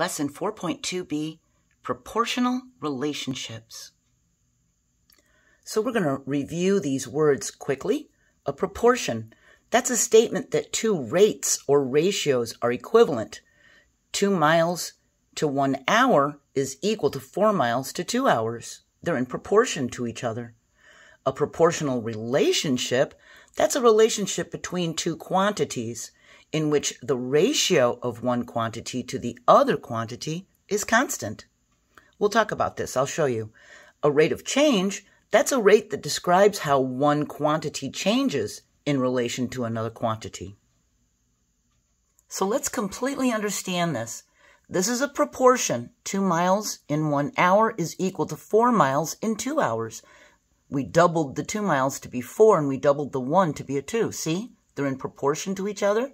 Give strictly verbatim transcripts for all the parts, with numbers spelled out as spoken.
Lesson four point two B, Proportional Relationships. So we're going to review these words quickly. A proportion, that's a statement that two rates or ratios are equivalent. Two miles to one hour is equal to four miles to two hours. They're in proportion to each other. A proportional relationship, that's a relationship between two quantities in which the ratio of one quantity to the other quantity is constant. We'll talk about this. I'll show you. A rate of change, that's a rate that describes how one quantity changes in relation to another quantity. So let's completely understand this. This is a proportion. Two miles in one hour is equal to four miles in two hours. We doubled the two miles to be four, and we doubled the one to be a two. See? They're in proportion to each other.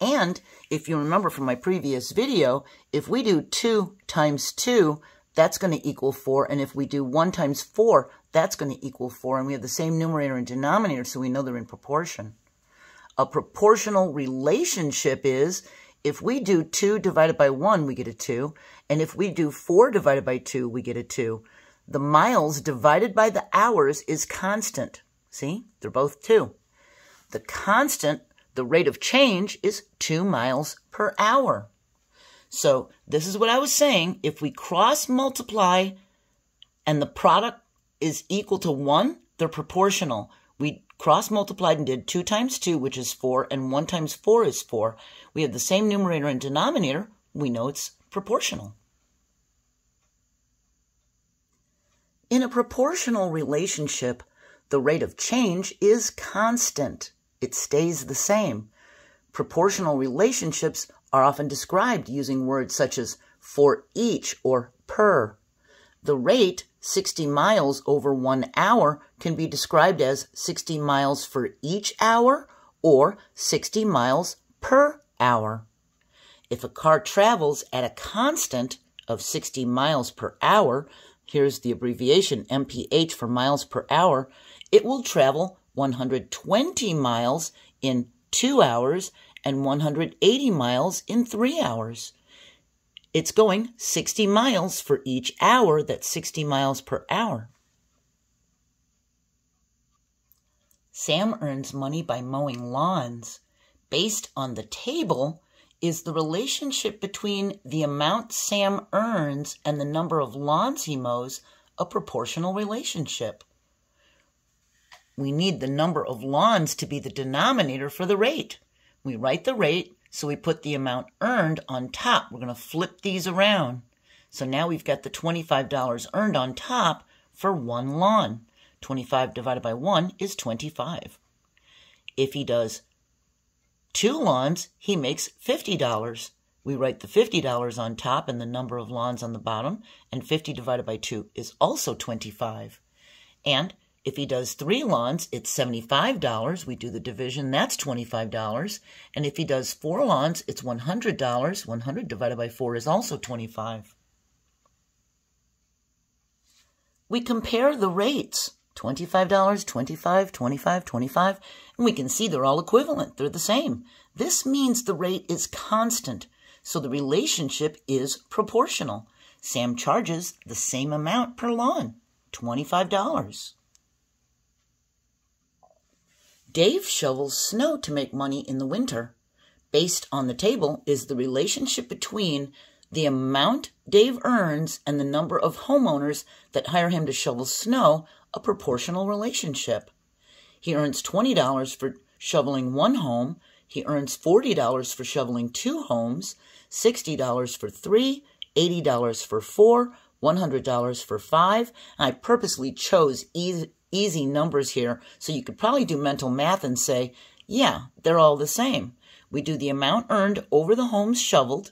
And if you remember from my previous video, if we do two times two, that's going to equal four. And if we do one times four, that's going to equal four. And we have the same numerator and denominator, so we know they're in proportion. A proportional relationship is if we do two divided by one, we get a two. And if we do four divided by two, we get a two. The miles divided by the hours is constant. See? They're both two. The constant, the rate of change, is two miles per hour. So this is what I was saying. If we cross multiply and the product is equal to one, they're proportional. We cross multiplied and did two times two, which is four, and one times four is four. We have the same numerator and denominator. We know it's proportional. In a proportional relationship, the rate of change is constant. It stays the same. Proportional relationships are often described using words such as for each or per. The rate, sixty miles over one hour, can be described as sixty miles for each hour or sixty miles per hour. If a car travels at a constant of sixty miles per hour, here's the abbreviation M P H for miles per hour, it will travel one hundred twenty miles in two hours and one hundred eighty miles in three hours. It's going sixty miles for each hour. That's sixty miles per hour. Sam earns money by mowing lawns. Based on the table is the relationship between the amount Sam earns and the number of lawns he mows a proportional relationship? We need the number of lawns to be the denominator for the rate. We write the rate, so we put the amount earned on top. We're going to flip these around. So now we've got the twenty-five dollars earned on top for one lawn. twenty-five divided by one is twenty-five. If he does two lawns, he makes fifty dollars. We write the fifty dollars on top and the number of lawns on the bottom, and fifty divided by two is also twenty-five. And if he does three lawns, it's seventy-five dollars. We do the division, that's twenty-five dollars. And if he does four lawns, it's one hundred dollars. one hundred divided by four is also twenty-five. We compare the rates, twenty-five dollars, twenty-five dollars, twenty-five dollars, twenty-five dollars, and we can see they're all equivalent. They're the same. This means the rate is constant, so the relationship is proportional. Sam charges the same amount per lawn, twenty-five dollars. Dave shovels snow to make money in the winter. Based on the table is the relationship between the amount Dave earns and the number of homeowners that hire him to shovel snow, a proportional relationship. He earns twenty dollars for shoveling one home. He earns forty dollars for shoveling two homes, sixty dollars for three, eighty dollars for four, one hundred dollars for five. I purposely chose easy easy numbers here, so you could probably do mental math and say, yeah, they're all the same. We do the amount earned over the homes shoveled,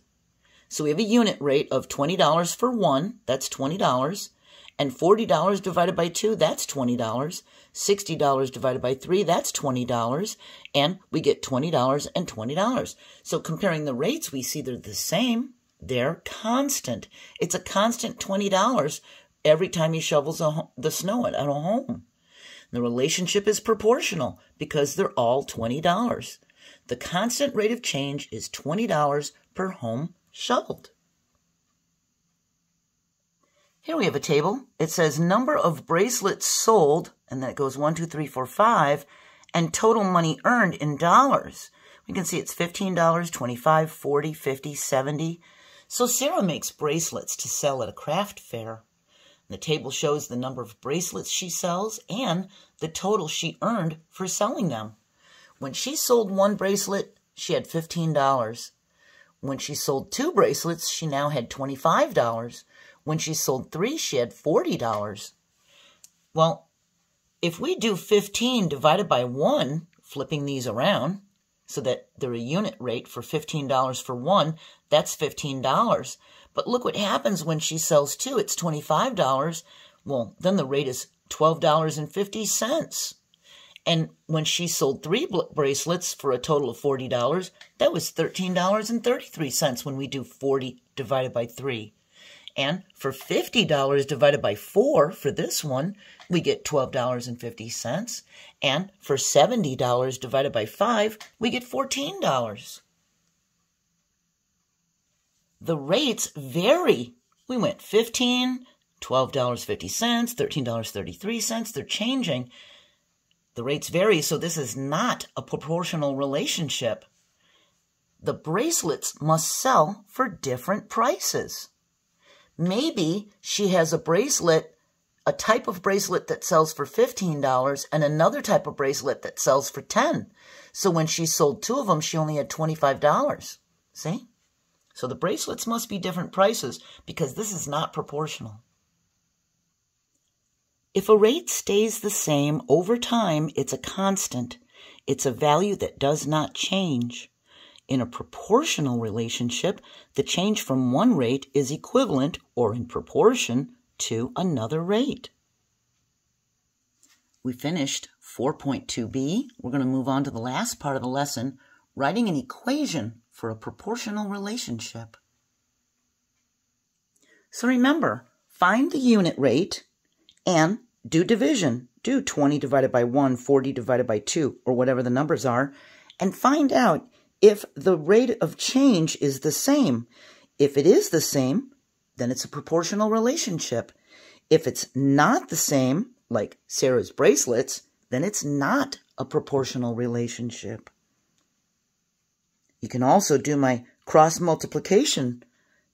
so we have a unit rate of twenty dollars for one, that's twenty dollars, and forty dollars divided by two, that's twenty dollars, sixty dollars divided by three, that's twenty dollars, and we get twenty dollars and twenty dollars. So comparing the rates, we see they're the same, they're constant. It's a constant twenty dollars every time he shovels a, the snow at, at a home. The relationship is proportional because they're all twenty dollars. The constant rate of change is twenty dollars per home shoveled. Here we have a table. It says number of bracelets sold, and then it goes one, two, three, four, five, and total money earned in dollars. We can see it's fifteen dollars, twenty-five dollars, forty dollars, fifty dollars, seventy dollars. So Sarah makes bracelets to sell at a craft fair. The table shows the number of bracelets she sells and the total she earned for selling them. When she sold one bracelet, she had fifteen dollars. When she sold two bracelets, she now had twenty-five dollars. When she sold three, she had forty dollars. Well, if we do fifteen divided by one, flipping these around so that they're a unit rate for fifteen dollars for one, that's fifteen dollars. But look what happens when she sells two. It's twenty-five dollars. Well, then the rate is twelve dollars and fifty cents. And when she sold three bracelets for a total of forty dollars, that was thirteen dollars and thirty-three cents when we do forty divided by three. And for fifty dollars divided by four for this one, we get twelve dollars and fifty cents. And for seventy dollars divided by five, we get fourteen dollars. The rates vary. We went fifteen dollars, twelve dollars and fifty cents, thirteen dollars and thirty-three cents. They're changing. The rates vary, so this is not a proportional relationship. The bracelets must sell for different prices. Maybe she has a bracelet, a type of bracelet that sells for fifteen dollars and another type of bracelet that sells for ten dollars. So when she sold two of them, she only had twenty-five dollars. See? So the bracelets must be different prices because this is not proportional. If a rate stays the same over time, it's a constant. It's a value that does not change. In a proportional relationship, the change from one rate is equivalent or in proportion to another rate. We finished four point two B. We're going to move on to the last part of the lesson, writing an equation for a proportional relationship. So remember, find the unit rate and do division. Do twenty divided by one, forty divided by two, or whatever the numbers are, and find out if the rate of change is the same. If it is the same, then it's a proportional relationship. If it's not the same, like Sarah's bracelets, then it's not a proportional relationship. You can also do my cross multiplication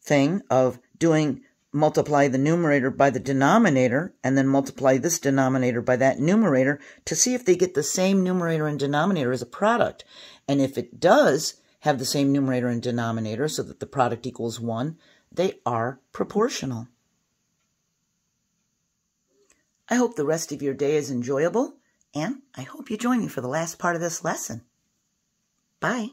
thing of doing multiply the numerator by the denominator and then multiply this denominator by that numerator to see if they get the same numerator and denominator as a product. And if it does have the same numerator and denominator so that the product equals one, they are proportional. I hope the rest of your day is enjoyable, and I hope you join me for the last part of this lesson. Bye.